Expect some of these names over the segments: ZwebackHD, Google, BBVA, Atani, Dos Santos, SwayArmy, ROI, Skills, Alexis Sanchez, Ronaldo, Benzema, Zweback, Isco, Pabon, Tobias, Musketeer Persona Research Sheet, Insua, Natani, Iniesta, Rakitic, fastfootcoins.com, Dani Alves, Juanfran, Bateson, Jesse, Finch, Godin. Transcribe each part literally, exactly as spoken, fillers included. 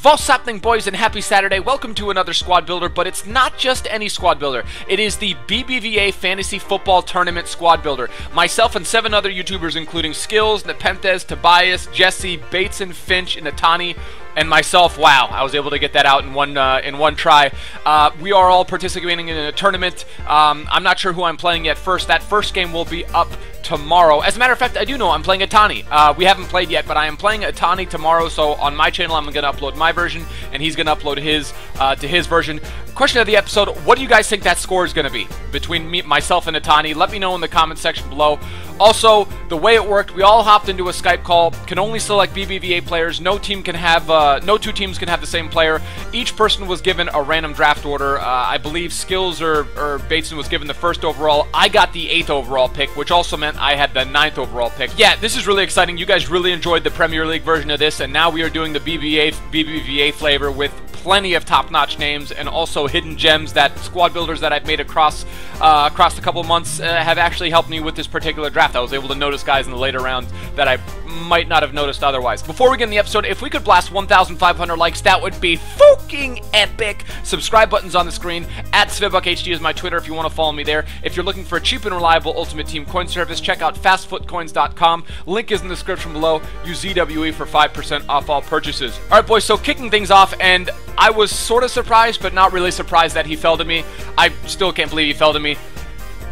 What's happening, boys, and happy Saturday. Welcome to another squad builder, but it's not just any squad builder. It is the B B V A Fantasy Football Tournament squad builder. Myself and seven other YouTubers, including Skills, Nepenthes, Tobias, Jesse, Bateson, Finch, and Natani, and myself. Wow, I was able to get that out in one uh, in one try. Uh, we are all participating in a tournament. Um, I'm not sure who I'm playing yet first. That first game will be up tomorrow. As a matter of fact, I do know I'm playing Atani. Uh, we haven't played yet, but I am playing Atani tomorrow, so on my channel I'm going to upload my version, and he's going to upload his uh, to his version. Question of the episode: what do you guys think that score is going to be between me, myself, and Atani? Let me know in the comment section below. Also, the way it worked, we all hopped into a Skype call, can only select B B V A players, no team can have, uh, no two teams can have the same player. Each person was given a random draft order. Uh, I believe Skills or, or Bateson was given the first overall. I got the eighth overall pick, which also meant I had the ninth overall pick. Yeah, this is really exciting. You guys really enjoyed the Premier League version of this, and now we are doing the B B V A flavor with plenty of top-notch names and also hidden gems that squad builders that I've made across uh, across a couple months uh, have actually helped me with this particular draft. I was able to notice guys in the later rounds that I might not have noticed otherwise. Before we get in the episode, if we could blast one thousand five hundred likes, that would be fucking epic. Subscribe buttons on the screen. At ZwebackHD is my Twitter if you want to follow me there. If you're looking for a cheap and reliable ultimate team coin service, check out fast foot coins dot com. Link is in the description below. Use Z W E for five percent off all purchases. All right, boys, so kicking things off, and I was sort of surprised, but not really surprised that he fell to me. I still can't believe he fell to me.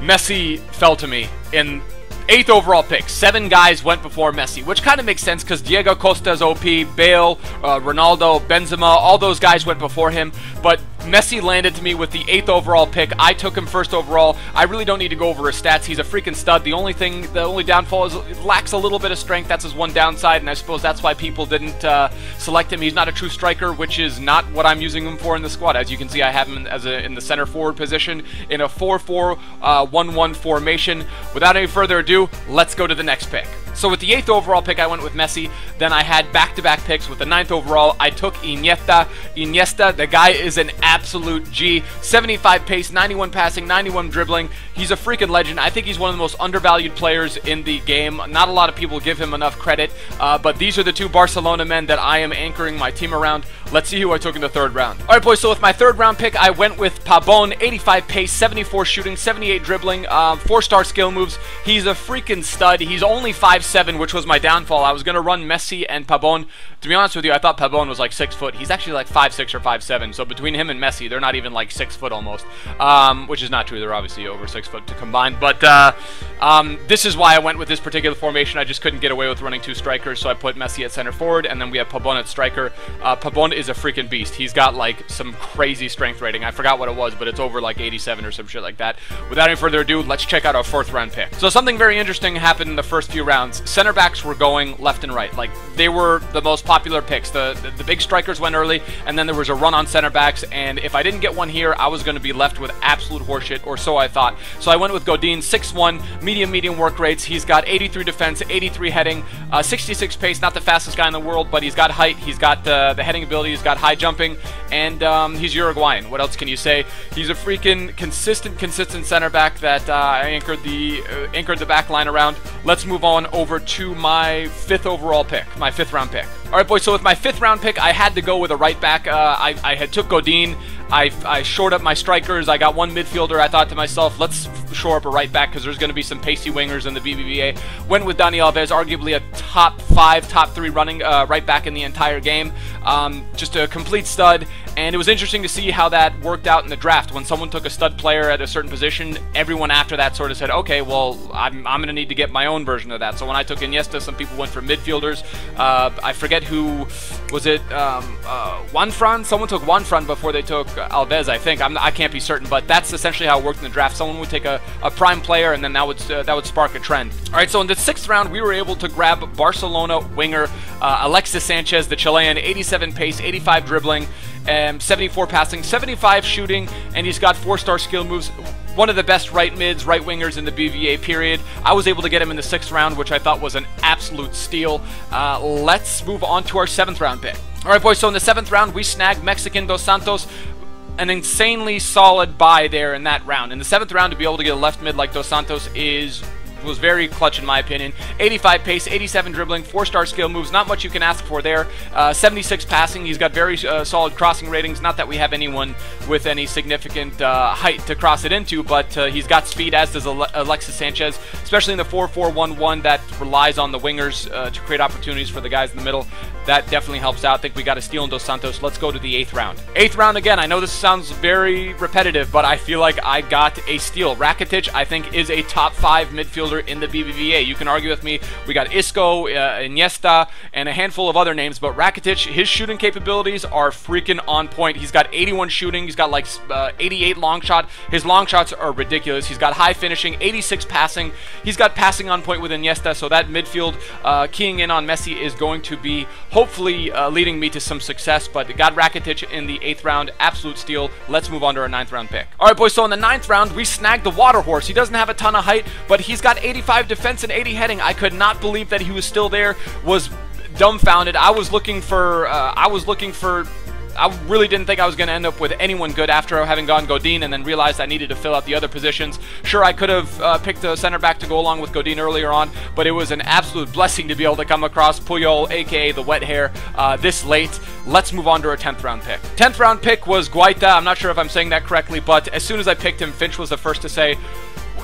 Messi fell to me in eighth overall pick. Seven guys went before Messi, which kind of makes sense because Diego Costa's O P, Bale, uh, Ronaldo, Benzema, all those guys went before him, but Messi landed to me with the eighth overall pick. I took him first overall. I really don't need to go over his stats. He's a freaking stud. The only thing, the only downfall is it lacks a little bit of strength. That's his one downside, and I suppose that's why people didn't uh, select him. He's not a true striker, which is not what I'm using him for in the squad. As you can see, I have him as a, in the center forward position in a four four one one formation. Without any further ado, let's go to the next pick. So with the eighth overall pick, I went with Messi. Then I had back-to-back picks. With the ninth overall, I took Iniesta. Iniesta, the guy is an absolute G. seventy-five pace, ninety-one passing, ninety-one dribbling. He's a freaking legend. I think he's one of the most undervalued players in the game. Not a lot of people give him enough credit, uh, but these are the two Barcelona men that I am anchoring my team around. Let's see who I took in the third round. All right, boys, so with my third round pick, I went with Pabon. eighty-five pace, seventy-four shooting, seventy-eight dribbling, uh, four-star skill moves. He's a freaking stud. He's only five seven, which was my downfall. I was going to run Messi and Pabon. To be honest with you, I thought Pabon was like six foot. He's actually like five six or five seven. So between him and Messi, they're not even like six foot almost, um, which is not true. They're obviously over six foot to combine. But uh, um, this is why I went with this particular formation. I just couldn't get away with running two strikers, so I put Messi at center forward, and then we have Pabon at striker. Uh, Pabon is a freaking beast. He's got like some crazy strength rating. I forgot what it was, but it's over like eighty-seven or some shit like that. Without any further ado, let's check out our fourth round pick. So something very interesting happened in the first few rounds. Center backs were going left and right. Like, they were the most popular picks. The, the the big strikers went early, and then there was a run on center backs, and if I didn't get one here, I was going to be left with absolute horseshit, or so I thought. So I went with Godin, six one, medium, medium work rates. He's got eighty-three defense, eighty-three heading, uh, sixty-six pace, not the fastest guy in the world, but he's got height, he's got uh, the heading ability, he's got high jumping, and um, he's Uruguayan. What else can you say? He's a freaking consistent, consistent center back that uh, I anchored the, uh, anchored the back line around. Let's move on over over to my fifth overall pick, my fifth round pick. All right, boys, so with my fifth round pick, I had to go with a right back. Uh, I, I had took Godin. I, I shored up my strikers. I got one midfielder. I thought to myself, let's shore up a right back because there's going to be some pacey wingers in the B B V A. Went with Dani Alves, arguably a top five, top three running uh, right back in the entire game. Um, just a complete stud, and it was interesting to see how that worked out in the draft. When someone took a stud player at a certain position, everyone after that sort of said, okay, well, I'm, I'm going to need to get my own version of that. So when I took Iniesta, some people went for midfielders. Uh, I forget who, was it um, uh, Juanfran? Someone took Juanfran before they took Alves, I think. I'm, I can't be certain, but that's essentially how it worked in the draft. Someone would take a, a prime player, and then that would uh, that would spark a trend. All right, so in the sixth round, we were able to grab Barcelona winger uh, Alexis Sanchez, the Chilean, eighty-seven pace, eighty-five dribbling, um, seventy-four passing, seventy-five shooting, and he's got four-star skill moves. One of the best right mids, right wingers in the B B V A period. I was able to get him in the sixth round, which I thought was an absolute steal. Uh, let's move on to our seventh round pick. All right, boys, so in the seventh round, we snagged Mexican Dos Santos. An insanely solid buy there in that round. In the seventh round, to be able to get a left mid like Dos Santos is was very clutch in my opinion. eighty-five pace, eighty-seven dribbling, four-star skill moves. Not much you can ask for there. Uh, seventy-six passing. He's got very uh, solid crossing ratings. Not that we have anyone with any significant uh, height to cross it into, but uh, he's got speed, as does Ale Alexis Sanchez, especially in the four four one one that relies on the wingers uh, to create opportunities for the guys in the middle. That definitely helps out. I think we got a steal in Dos Santos. Let's go to the eighth round. Eighth round again. I know this sounds very repetitive, but I feel like I got a steal. Rakitic, I think, is a top five midfielder in the B B V A. You can argue with me. We got Isco, uh, Iniesta, and a handful of other names, but Rakitic, his shooting capabilities are freaking on point. He's got eighty-one shooting. He's got like uh, eighty-eight long shot. His long shots are ridiculous. He's got high finishing, eighty-six passing. He's got passing on point with Iniesta, so that midfield uh, keying in on Messi is going to be hopefully uh, leading me to some success, but got Rakitic in the eighth round. Absolute steal. Let's move on to our ninth round pick. All right, boys, so in the ninth round, we snagged the water horse. He doesn't have a ton of height, but he's got eighty-five defense and eighty heading. I could not believe that he was still there. Was dumbfounded. I was looking for, uh, I was looking for, I really didn't think I was going to end up with anyone good after having gone Godin, and then realized I needed to fill out the other positions. Sure, I could have uh, picked a center back to go along with Godin earlier on, but it was an absolute blessing to be able to come across Puyol, aka the wet hair, uh, this late. Let's move on to our tenth round pick. tenth round pick was Guaita. I'm not sure if I'm saying that correctly, but as soon as I picked him, Finch was the first to say,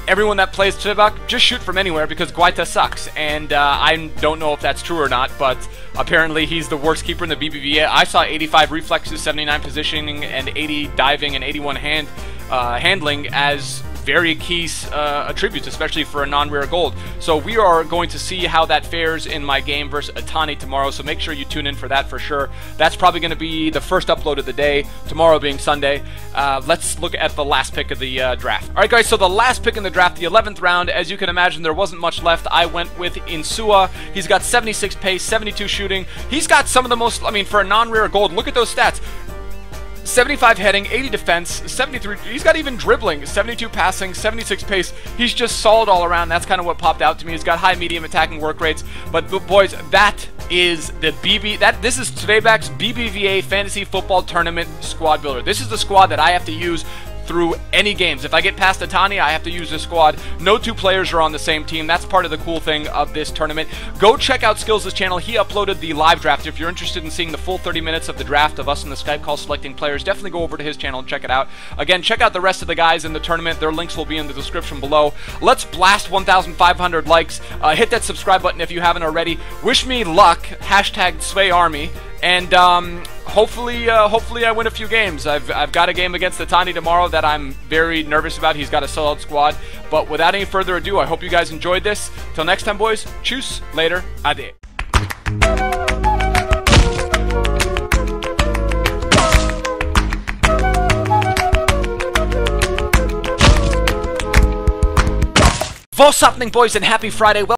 everyone that plays Zweback, just shoot from anywhere because Guaita sucks. And uh, I don't know if that's true or not, but apparently he's the worst keeper in the B B V A. I saw eighty-five reflexes, seventy-nine positioning, and eighty diving, and eighty-one hand uh, handling as very key uh, attributes, especially for a non-rare gold. So we are going to see how that fares in my game versus Atani tomorrow, so make sure you tune in for that for sure. That's probably going to be the first upload of the day, tomorrow being Sunday. Uh, let's look at the last pick of the uh, draft. All right, guys, so the last pick in the draft, the eleventh round, as you can imagine, there wasn't much left. I went with Insua. He's got seventy-six pace, seventy-two shooting. He's got some of the most, I mean, for a non-rare gold, look at those stats. seventy-five heading, eighty defense, seventy-three, he's got even dribbling, seventy-two passing, seventy-six pace. He's just solid all around. That's kind of what popped out to me. He's got high medium attacking work rates. But boys, that is the B B, that this is Zweback's B B V A Fantasy Football Tournament Squad Builder. This is the squad that I have to use through any games. If I get past Atani, I have to use this squad. No two players are on the same team. That's part of the cool thing of this tournament. Go check out Skills' channel. He uploaded the live draft. If you're interested in seeing the full thirty minutes of the draft of us in the Skype call selecting players, definitely go over to his channel and check it out. Again, check out the rest of the guys in the tournament. Their links will be in the description below. Let's blast one thousand five hundred likes. Uh, hit that subscribe button if you haven't already. Wish me luck. Hashtag SwayArmy. And um, hopefully, uh, hopefully I win a few games. I've, I've got a game against Atani tomorrow that I'm very nervous about. He's got a solid squad. But without any further ado, I hope you guys enjoyed this. Till next time, boys. Tschüss. Later. Ade. What's happening, boys, and happy Friday. Well